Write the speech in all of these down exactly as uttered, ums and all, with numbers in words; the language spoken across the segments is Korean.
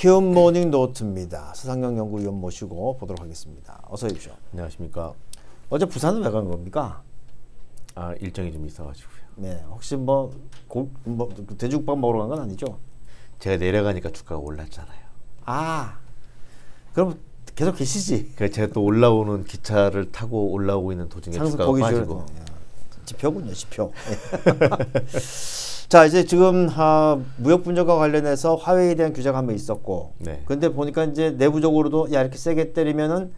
키움 모닝 노트입니다. 서상영 연구위원 모시고 보도록 하겠습니다. 어서 오십시오. 안녕하십니까. 어제 부산은 왜 간 겁니까? 아, 일정이 좀 있어가지고요. 네, 혹시 뭐, 고, 뭐 돼지국밥 먹으러 간 건 아니죠? 제가 내려가니까 주가가 올랐잖아요. 아, 그럼 계속 계시지? 그래, 제가 또 올라오는 기차를 타고 올라오고 있는 도중에 주가가 빠지고. 지표군요, 지표. 자, 이제 지금 아, 무역 분쟁과 관련해서 화웨이에 대한 규제가 한 번 있었고, 네. 근데 보니까 이제 내부적으로도 야 이렇게 세게 때리면은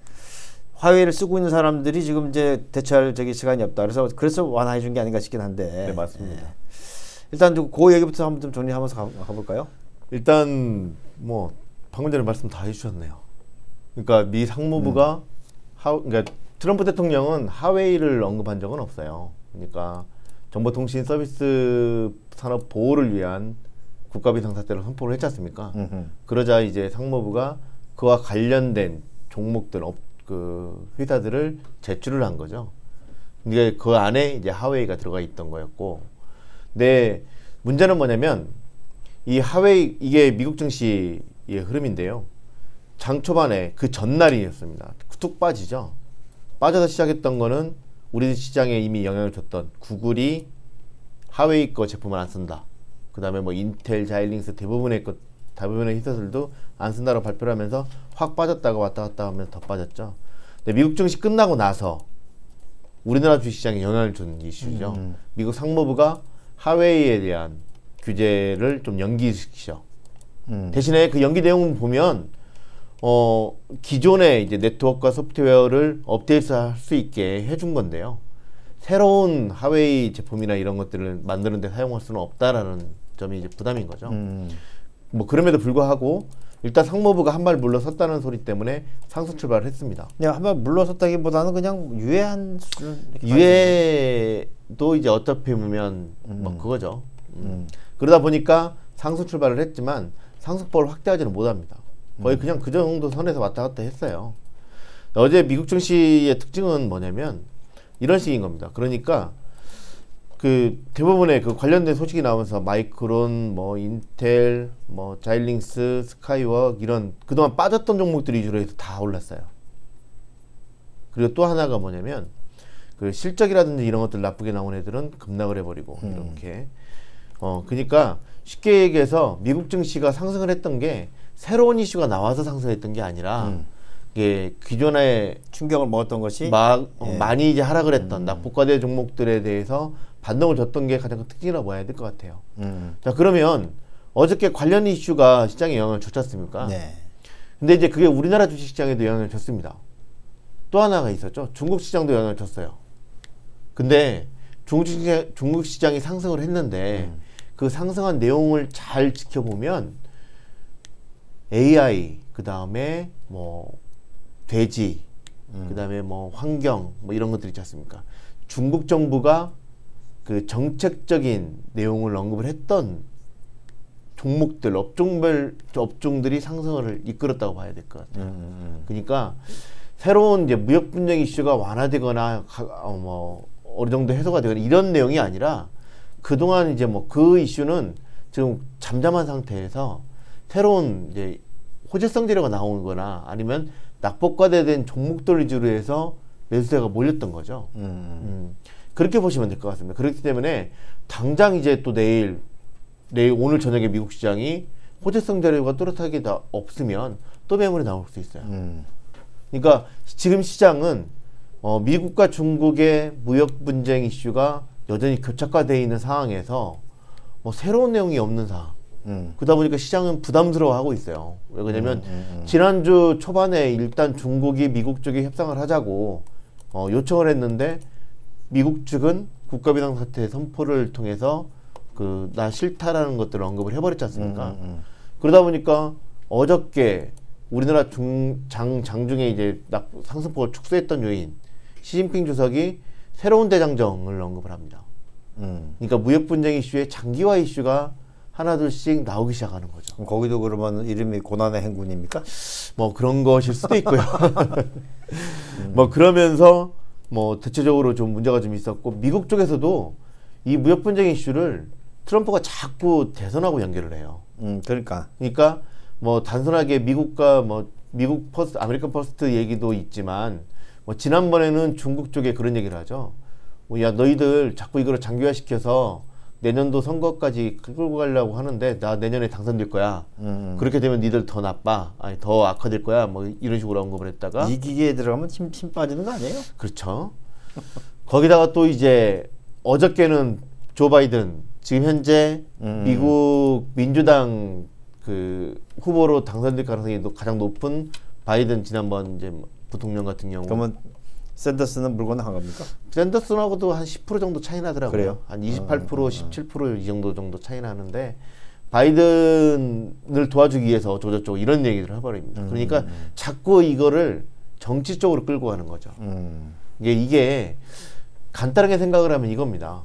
화웨이를 쓰고 있는 사람들이 지금 이제 대처할 저기 시간이 없다. 그래서 그래서 완화해 준 게 아닌가 싶긴 한데. 네, 맞습니다. 예. 일단 그 얘기부터 한번 좀 정리하면서 가, 가볼까요? 일단 뭐 방금 전에 말씀 다 해주셨네요. 그러니까 미 상무부가 음. 하, 그러니까 트럼프 대통령은 화웨이를 언급한 적은 없어요. 그러니까 정보통신 서비스 산업 보호를 위한 국가비상 사태를 선포를 했지 않습니까? 음흠. 그러자 이제 상무부가 그와 관련된 종목들, 업, 그 회사들을 제출을 한 거죠. 근데 그 안에 이제 화웨이가 들어가 있던 거였고, 근데 문제는 뭐냐면 이 화웨이 이게 미국 증시의 흐름인데요. 장 초반에 그 전날이었습니다. 툭 빠지죠. 빠져서 시작했던 거는 우리 시장에 이미 영향을 줬던 구글이 화웨이 거 제품을 안 쓴다. 그 다음에 뭐 인텔, 자일링스 대부분의 것, 대부분의 회사들도 안 쓴다고 발표를 하면서 확 빠졌다가 왔다 갔다 하면서 더 빠졌죠. 근데 미국 증시 끝나고 나서 우리나라 주식시장에 영향을 준 이슈죠. 음. 미국 상무부가 화웨이에 대한 규제를 좀 연기시키죠. 음. 대신에 그 연기 내용을 보면 어, 기존의 이제 네트워크와 소프트웨어를 업데이트할 수 있게 해준 건데요. 새로운 화웨이 제품이나 이런 것들을 만드는 데 사용할 수는 없다라는 점이 이제 부담인 거죠. 음. 뭐 그럼에도 불구하고 일단 상무부가 한 발 물러섰다는 소리 때문에 상승 출발을 했습니다. 그냥 한 발 물러섰다기보다는 그냥 유예한 수준 유예도 이제 어차피 보면 음. 뭐 그거죠. 음. 음. 그러다 보니까 상승 출발을 했지만 상승폭을 확대하지는 못합니다. 거의 그냥 그 정도 선에서 왔다 갔다 했어요. 어제 미국 증시의 특징은 뭐냐면 이런 식인 겁니다. 그러니까 그 대부분의 그 관련된 소식이 나오면서 마이크론, 뭐 인텔, 뭐 자일링스, 스카이워 이런 그동안 빠졌던 종목들이 위주로 해서 다 올랐어요. 그리고 또 하나가 뭐냐면 그 실적이라든지 이런 것들 나쁘게 나온 애들은 급락을 해버리고 음. 이렇게 어 그러니까 쉽게 얘기해서 미국 증시가 상승을 했던 게 새로운 이슈가 나와서 상승했던 게 아니라 음. 이게 기존에 충격을 먹었던 것이 막 예. 많이 이제 하락을 했던 음. 낙폭과대 종목들에 대해서 반등을 줬던 게 가장 큰 특징이라고 봐야 될 것 같아요. 음. 자 그러면 어저께 관련 이슈가 시장에 영향을 줬지 않습니까? 네. 근데 이제 그게 우리나라 주식시장에도 영향을 줬습니다. 또 하나가 있었죠. 중국 시장도 영향을 줬어요. 근데 중국 시장, 중국 시장이 상승을 했는데 음. 그 상승한 내용을 잘 지켜보면 에이아이, 그 다음에 뭐 돼지, 음. 그 다음에 뭐 환경 뭐 이런 것들 있지 않습니까? 중국 정부가 그 정책적인 내용을 언급을 했던 종목들, 업종별 업종들이 상승을 이끌었다고 봐야 될 것 같아요. 음, 음. 그러니까 새로운 이제 무역 분쟁 이슈가 완화되거나 어, 뭐 어느 정도 해소가 되거나 이런 내용이 아니라 그동안 이제 뭐 그 이슈는 지금 잠잠한 상태에서 새로운 이제 호재성 재료가 나오는 거나 아니면 낙폭과대된 종목들 위주로 해서 매수세가 몰렸던 거죠. 음. 음. 그렇게 보시면 될 것 같습니다. 그렇기 때문에 당장 이제 또 내일, 내일 오늘 저녁에 미국 시장이 호재성 재료가 뚜렷하게 다 없으면 또 매물이 나올 수 있어요. 음. 그러니까 지금 시장은 어, 미국과 중국의 무역 분쟁 이슈가 여전히 교착화되어 있는 상황에서 뭐 새로운 내용이 없는 상황. 음. 그러다 보니까 시장은 부담스러워하고 있어요. 왜 그러냐면 음, 음, 음. 지난주 초반에 일단 중국이 미국 쪽에 협상을 하자고 어, 요청을 했는데 미국 측은 국가비상 사태 선포를 통해서 그 나 싫다라는 것들을 언급을 해버렸지 않습니까? 음, 음. 그러다 보니까 어저께 우리나라 중, 장, 장중에 이제 상승폭을 축소했던 요인 시진핑 주석이 새로운 대장정을 언급을 합니다. 음. 그러니까 무역 분쟁 이슈의 장기화 이슈가 하나둘씩 나오기 시작하는 거죠. 거기도 그러면 이름이 고난의 행군입니까? 뭐 그런 것일 수도 있고요. 음. 뭐 그러면서 뭐 대체적으로 좀 문제가 좀 있었고 미국 쪽에서도 이 무역 분쟁 이슈를 트럼프가 자꾸 대선하고 연결을 해요. 음, 그러니까. 그러니까 뭐 단순하게 미국과 뭐 미국 퍼스트, 아메리칸 퍼스트 얘기도 있지만 뭐 지난번에는 중국 쪽에 그런 얘기를 하죠. 야, 너희들 자꾸 이걸 장기화시켜서 내년도 선거까지 끌고 가려고 하는데 나 내년에 당선될 거야. 음. 그렇게 되면 니들 더 나빠. 아니 더 악화될 거야. 뭐 이런 식으로 언급을 했다가 이 기계에 들어가면 힘, 힘 빠지는 거 아니에요? 그렇죠. 거기다가 또 이제 어저께는 조 바이든 지금 현재 음. 미국 민주당 그 후보로 당선될 가능성이 가장 높은 바이든 지난번 이제 부통령 같은 경우 그러면 샌더스는 물건 나간 겁니까? 샌더스하고도 한 십 퍼센트 정도 차이 나더라고요. 그래요? 한 이십팔 퍼센트, 어, 십칠 퍼센트 이 정도 정도 차이 나는데 바이든을 도와주기 위해서 저저쪽 이런 얘기를 해버립니다. 음, 그러니까 음. 자꾸 이거를 정치 쪽으로 끌고 가는 거죠. 음. 이게, 이게 간단하게 생각을 하면 이겁니다.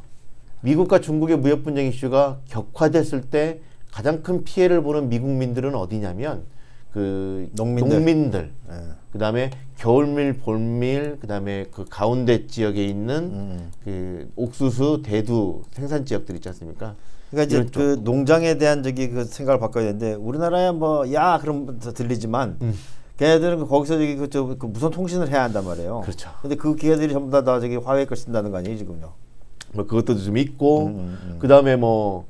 미국과 중국의 무역 분쟁 이슈가 격화됐을 때 가장 큰 피해를 보는 미국민들은 어디냐면 그 농민들, 농민들. 네. 그 다음에 겨울밀, 봄밀, 그 다음에 그 가운데 지역에 있는 음. 그 옥수수, 대두 생산 지역들 있지 않습니까? 그러니까 이제 그 농장에 대한 저기 그 생각을 바꿔야 되는데 우리나라야 뭐 야 그럼 더 들리지만 음. 걔네들은 거기서 저기 그, 저, 그 무선 통신을 해야 한단 말이에요. 그렇죠. 근데 그 기계들이 전부 다, 다 저기 화웨이 걸 쓴다는 거 아니에요 지금요? 뭐 그것도 좀 있고 음, 음, 음. 그 다음에 뭐.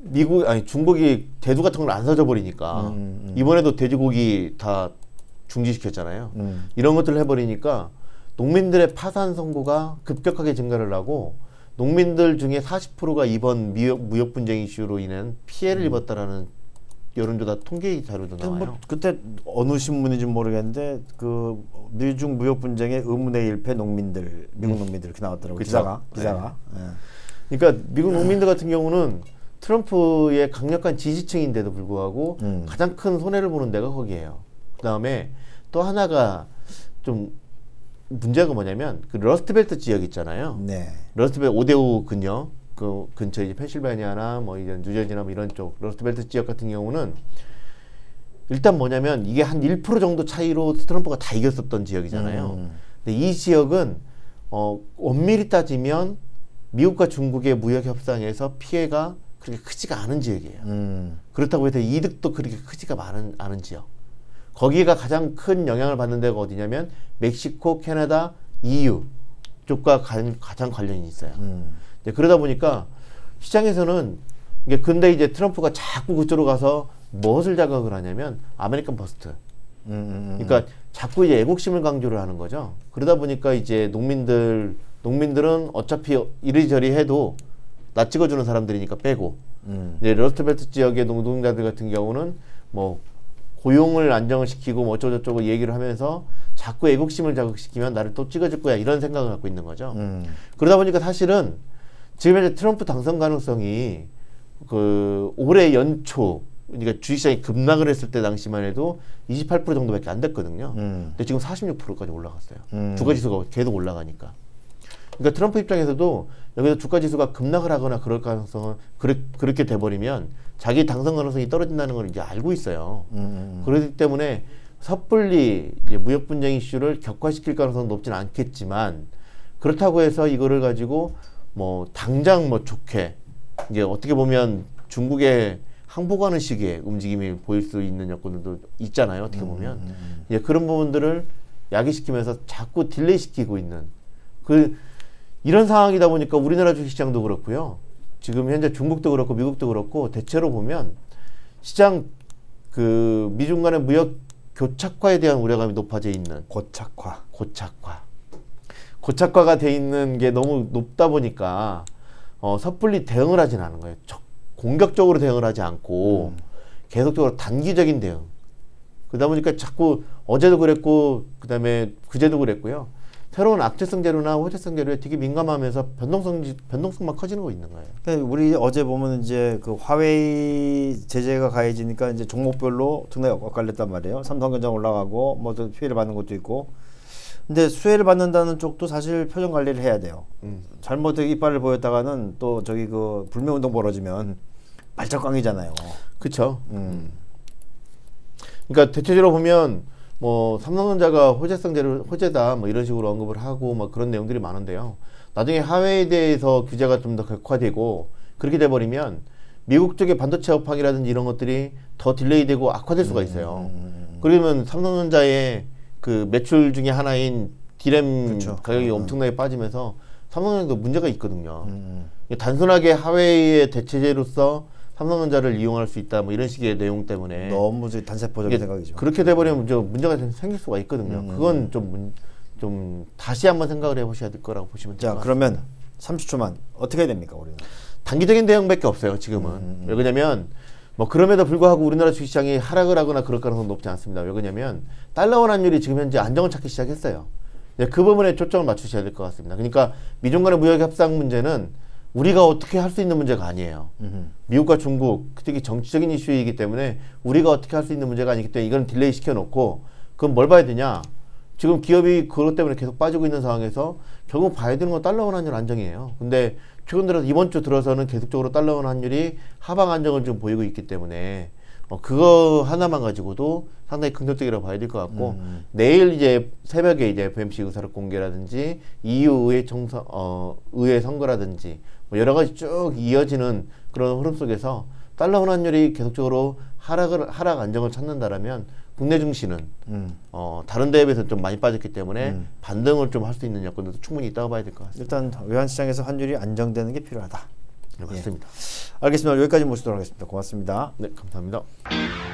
미국 아니 중국이 대두 같은 걸 안 사줘 버리니까 음, 음. 이번에도 돼지고기 다 중지시켰잖아요. 음. 이런 것들을 해버리니까 농민들의 파산 선고가 급격하게 증가를 하고 농민들 중에 사십 퍼센트가 이번 무역, 무역 분쟁 이슈로 인한 피해를 음. 입었다라는 여론조사 통계 자료도 나와요. 뭐 그때 어느 신문인지 모르겠는데 그 미중 무역 분쟁의 의문의 일패 농민들 미국 음. 농민들 이렇게 나왔더라고요. 기사가 기사가. 네. 네. 그러니까 미국 농민들 같은 경우는 트럼프의 강력한 지지층인데도 불구하고 음. 가장 큰 손해를 보는 데가 거기예요. 그 다음에 또 하나가 좀 문제가 뭐냐면 그 러스트벨트 지역 있잖아요. 네. 러스트벨트 오 대 오 근요 그 근처 이제 펜실베니아나 뭐 이런 뉴저지나 뭐 이런 쪽 러스트벨트 지역 같은 경우는 일단 뭐냐면 이게 한 일 퍼센트 정도 차이로 트럼프가 다 이겼었던 지역이잖아요. 음. 근데 이 지역은 어, 엄밀히 따지면 미국과 중국의 무역 협상에서 피해가 그렇게 크지가 않은 지역이에요. 음. 그렇다고 해서 이득도 그렇게 크지가 많은, 않은 지역. 거기가 가장 큰 영향을 받는 데가 어디냐면 멕시코, 캐나다, 이 유 쪽과 간, 가장 관련이 있어요. 음. 네, 그러다 보니까 시장에서는 이게 근데 이제 트럼프가 자꾸 그쪽으로 가서 무엇을 자극을 하냐면 아메리칸 퍼스트. 음. 그러니까 자꾸 이제 애국심을 강조를 하는 거죠. 그러다 보니까 이제 농민들 농민들은 어차피 이리저리 해도 나 찍어주는 사람들이니까 빼고 음. 이제 러스트벨트 지역의 노동자들 같은 경우는 뭐 고용을 안정을 시키고 뭐 어쩌고저쩌고 얘기를 하면서 자꾸 애국심을 자극시키면 나를 또 찍어줄 거야 이런 생각을 갖고 있는 거죠. 음. 그러다 보니까 사실은 지금 이제 트럼프 당선 가능성이 그 올해 연초 그러니까 주식시장이 급락을 했을 때 당시만 해도 이십팔 퍼센트 정도밖에 안 됐거든요. 음. 근데 지금 사십육 퍼센트까지 올라갔어요. 음. 두 가지 수가 계속 올라가니까. 그러니까 트럼프 입장에서도 여기서 주가지수가 급락을 하거나 그럴 가능성은 그렇, 그렇게 돼버리면 자기 당선 가능성이 떨어진다는 걸 이제 알고 있어요. 음. 그렇기 때문에 섣불리 이제 무역 분쟁 이슈를 격화시킬 가능성은 높진 않겠지만 그렇다고 해서 이거를 가지고 뭐 당장 뭐 좋게 이제 어떻게 보면 중국의 항복하는 식의 움직임이 보일 수 있는 여건들도 있잖아요. 어떻게 보면 음. 이제 그런 부분들을 야기시키면서 자꾸 딜레이 시키고 있는 그. 이런 상황이다 보니까 우리나라 주식시장도 그렇고요. 지금 현재 중국도 그렇고 미국도 그렇고 대체로 보면 시장 그 미중 간의 무역 교착화에 대한 우려감이 높아져 있는 고착화, 고착화, 고착화가 돼 있는 게 너무 높다 보니까 어, 섣불리 대응을 하진 않은 거예요. 적, 공격적으로 대응을 하지 않고 음. 계속적으로 단기적인 대응. 그러다 보니까 자꾸 어제도 그랬고 그다음에 그제도 그랬고요. 새로운 악재성 재료나 호재성 재료에 되게 민감하면서 변동성, 변동성만 커지는 거 있는 거예요. 그러니까 우리 어제 보면 이제 그 화웨이 제재가 가해지니까 이제 종목별로 등락이 엇갈렸단 말이에요. 삼성전자 올라가고 뭐 또 피해를 받는 것도 있고. 근데 수혜를 받는다는 쪽도 사실 표정 관리를 해야 돼요. 음. 잘못 이빨을 보였다가는 또 저기 그 불매운동 벌어지면 말짱꽝이잖아요. 그쵸. 음. 그러니까 대체적으로 보면 뭐 삼성전자가 호재성 재료 호재다 뭐 이런 식으로 언급을 하고 막 그런 내용들이 많은데요. 나중에 화웨이에 대해서 규제가 좀 더 격화되고 그렇게 돼버리면 미국 쪽의 반도체 업황이라든지 이런 것들이 더 딜레이되고 악화될 수가 있어요. 음. 그러면 삼성전자의 그 매출 중에 하나인 디램 그쵸. 가격이 음. 엄청나게 빠지면서 삼성전자도 문제가 있거든요. 음. 단순하게 화웨이의 대체제로서 삼성전자를 이용할 수 있다, 뭐 이런 식의 내용 때문에 너무 단세포적인 생각이죠. 그렇게 돼버리면 문제가 생길 수가 있거든요. 음. 그건 좀, 좀 다시 한번 생각을 해보셔야 될 거라고 보시면 자, 그러면 삼십 초만 어떻게 해야 됩니까, 우리는? 단기적인 대응밖에 없어요, 지금은. 음. 왜 그러냐면 뭐 그럼에도 불구하고 우리나라 주식시장이 하락을 하거나 그럴 가능성은 높지 않습니다. 왜 그러냐면 달러원 환율이 지금 현재 안정을 찾기 시작했어요. 그 부분에 초점을 맞추셔야 될 것 같습니다. 그러니까 미중 간의 무역 협상 문제는 우리가 어떻게 할 수 있는 문제가 아니에요. 음흠. 미국과 중국, 특히 정치적인 이슈이기 때문에 우리가 어떻게 할 수 있는 문제가 아니기 때문에 이건 딜레이 시켜놓고 그럼 뭘 봐야 되냐? 지금 기업이 그것 때문에 계속 빠지고 있는 상황에서 결국 봐야 되는 건 달러원 환율 안정이에요. 근데 최근 들어서 이번 주 들어서는 계속적으로 달러원 환율이 하방 안정을 좀 보이고 있기 때문에 어, 그거 하나만 가지고도 상당히 긍정적이라고 봐야 될 것 같고 음. 내일 이제 새벽에 이제 에프엠씨 의사록 공개라든지 이유 의회 총선 어, 의회 선거라든지 뭐 여러 가지 쭉 이어지는 그런 흐름 속에서 달러 환율이 계속적으로 하락을 하락 안정을 찾는다라면 국내 증시는 음. 어, 다른 데에 비해서 좀 많이 빠졌기 때문에 음. 반등을 좀 할 수 있는 여건도 충분히 있다고 봐야 될 것 같습니다. 일단 외환시장에서 환율이 안정되는 게 필요하다. 네, 맞습니다. 예. 알겠습니다. 여기까지 모시도록 하겠습니다. 고맙습니다. 네, 감사합니다.